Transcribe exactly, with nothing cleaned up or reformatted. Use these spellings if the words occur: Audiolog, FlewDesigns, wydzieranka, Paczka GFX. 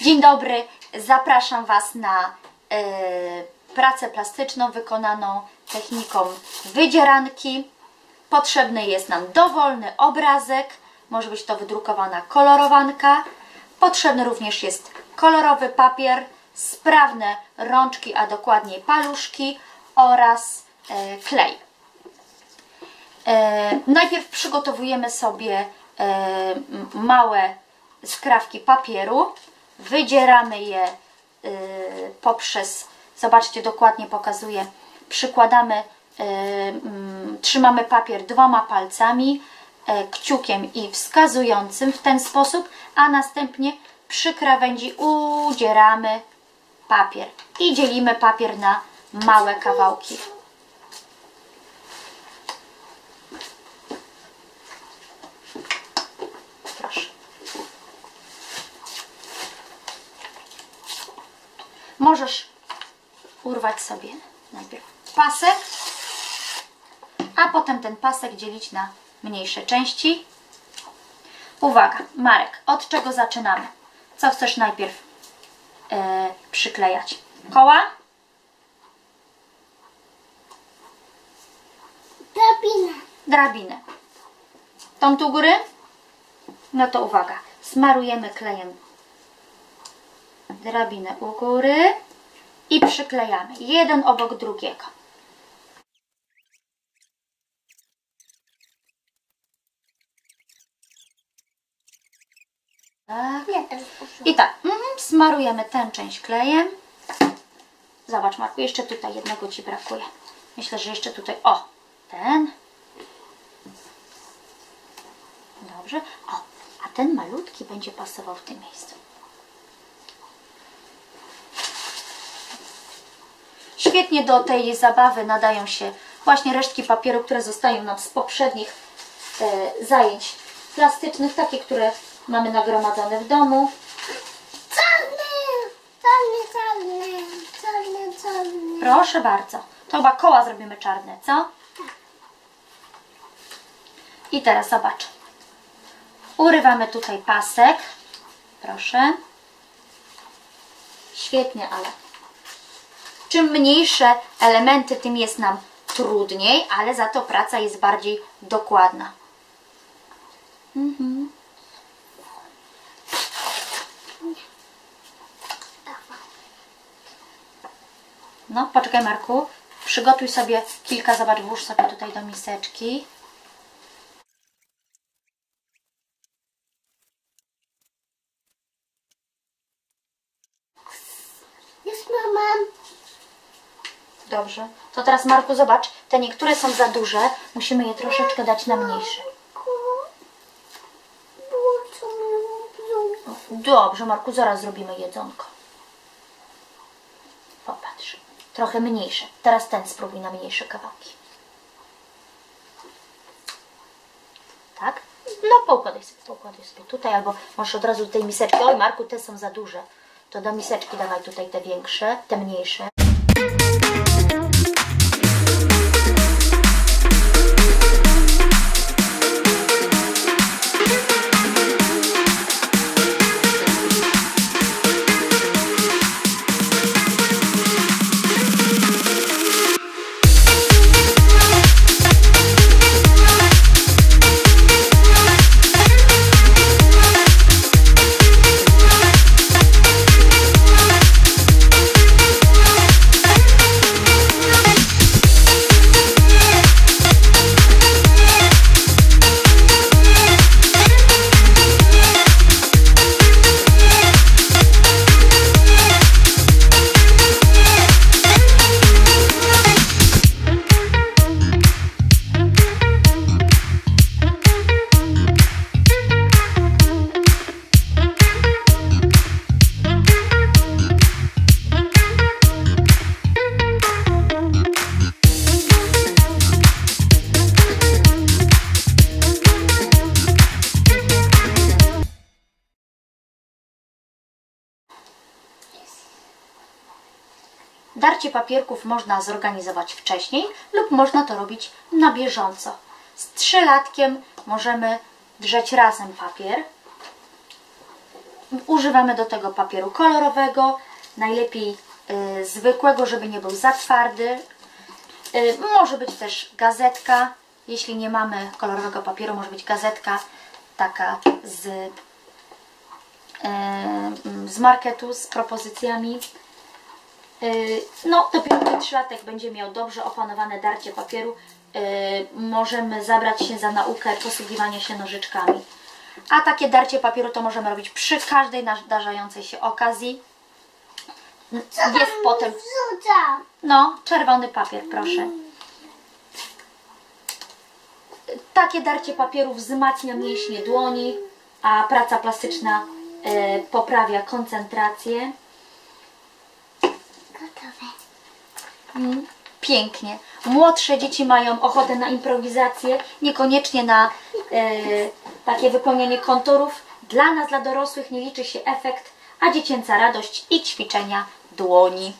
Dzień dobry, zapraszam Was na yy, pracę plastyczną wykonaną techniką wydzieranki. Potrzebny jest nam dowolny obrazek, może być to wydrukowana kolorowanka. Potrzebny również jest kolorowy papier, sprawne rączki, a dokładniej paluszki oraz yy, klej. Yy, najpierw przygotowujemy sobie yy, małe skrawki papieru. Wydzieramy je y, poprzez, zobaczcie, dokładnie pokazuję, przykładamy, y, y, trzymamy papier dwoma palcami, y, kciukiem i wskazującym w ten sposób, a następnie przy krawędzi udzieramy papier i dzielimy papier na małe kawałki. Możesz urwać sobie najpierw pasek, a potem ten pasek dzielić na mniejsze części. Uwaga, Marek, od czego zaczynamy? Co chcesz najpierw yy, przyklejać? Koła? Drabinę. Drabinę. Tą tu góry? No to uwaga, smarujemy klejem drabinę u góry i przyklejamy jeden obok drugiego. Tak. I tak, mm, smarujemy tę część klejem. Zobacz, Marku, jeszcze tutaj jednego Ci brakuje. Myślę, że jeszcze tutaj, o, ten. Dobrze, o, a ten malutki będzie pasował w tym miejscu. Świetnie do tej zabawy nadają się właśnie resztki papieru, które zostają nam z poprzednich e, zajęć plastycznych, takie, które mamy nagromadzone w domu. Czarny, czarny, czarny, czarny, czarny. Proszę bardzo. To chyba koła zrobimy czarne, co? I teraz zobacz. Urywamy tutaj pasek. Proszę. Świetnie, ale... Czym mniejsze elementy, tym jest nam trudniej, ale za to praca jest bardziej dokładna. Mhm. No, poczekaj, Marku. Przygotuj sobie kilka, zobacz, włóż sobie tutaj do miseczki. Dobrze. To teraz, Marku, zobacz, te niektóre są za duże, musimy je troszeczkę dać na mniejsze. Dobrze, Marku, zaraz zrobimy jedzonko. Popatrz, trochę mniejsze. Teraz ten spróbuj na mniejsze kawałki. Tak? No poukładaj sobie, poukładaj sobie tutaj, albo możesz od razu do tej miseczki. Oj, Marku, te są za duże. To do miseczki dawaj tutaj te większe, te mniejsze. Darcie papierków można zorganizować wcześniej lub można to robić na bieżąco. Z trzylatkiem możemy drzeć razem papier. Używamy do tego papieru kolorowego, najlepiej y, zwykłego, żeby nie był za twardy. Y, może być też gazetka, jeśli nie mamy kolorowego papieru, może być gazetka taka z, y, z marketu, z propozycjami. Y, no, dopiero piętrzylatek będzie miał dobrze opanowane darcie papieru. Y, możemy zabrać się za naukę posługiwania się nożyczkami. A takie darcie papieru to możemy robić przy każdej nadarzającej się okazji. Jest potem... No, czerwony papier, proszę. Takie darcie papieru wzmacnia mięśnie dłoni, a praca plastyczna y, poprawia koncentrację. Gotowe. Pięknie. Młodsze dzieci mają ochotę na improwizację, niekoniecznie na y, takie wypełnianie konturów. Dla nas, dla dorosłych, nie liczy się efekt, a dziecięca radość i ćwiczenia dłoni.